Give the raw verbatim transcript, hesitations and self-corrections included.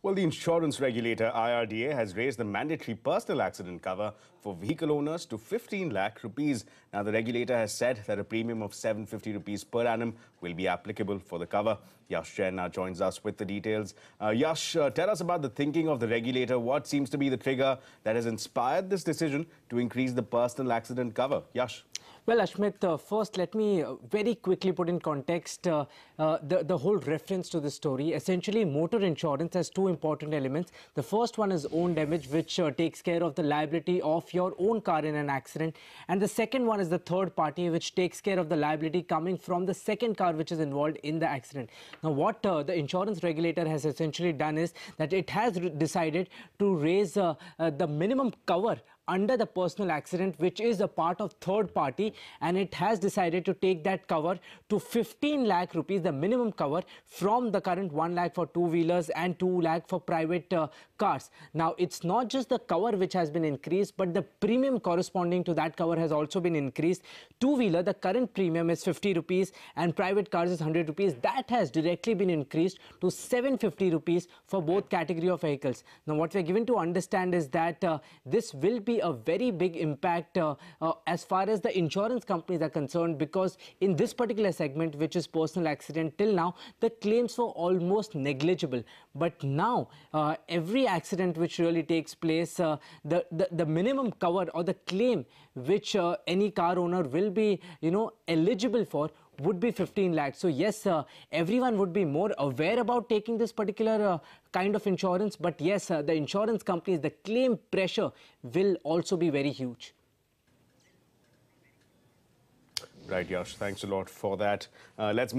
Well, the insurance regulator I R D A has raised the mandatory personal accident cover for vehicle owners to fifteen lakh rupees. Now, the regulator has said that a premium of seven hundred fifty rupees per annum will be applicable for the cover. Yash Jain now joins us with the details. Uh, Yash, uh, tell us about the thinking of the regulator. What seems to be the trigger that has inspired this decision to increase the personal accident cover? Yash. Well, Ashmit, uh, first, let me very quickly put in context uh, uh, the, the whole reference to the story. Essentially, motor insurance has two important elements. The first one is own damage, which uh, takes care of the liability of your own car in an accident. And the second one is the third party, which takes care of the liability coming from the second car which is involved in the accident. Now, what uh, the insurance regulator has essentially done is that it has decided to raise uh, uh, the minimum cover under the personal accident, which is a part of third party, and it has decided to take that cover to fifteen lakh rupees, the minimum cover, from the current one lakh for two-wheelers and two lakh for private uh, cars. Now, it's not just the cover which has been increased, but the premium corresponding to that cover has also been increased. Two-wheeler, the current premium is fifty rupees and private cars is one hundred rupees. That has directly been increased to seven hundred fifty rupees for both category of vehicles. Now, what we're given to understand is that uh, this will be a very big impact uh, uh, as far as the insurance companies are concerned, because in this particular segment, which is personal accident, till now the claims were almost negligible. But now uh, every accident which really takes place, uh, the, the the minimum cover or the claim which uh, any car owner will be, you know, eligible for would be fifteen lakhs. So yes, uh, everyone would be more aware about taking this particular uh, kind of insurance. But yes, uh, the insurance companies, the claim pressure will also be very huge. Right, Yash. Thanks a lot for that. Uh, let's move.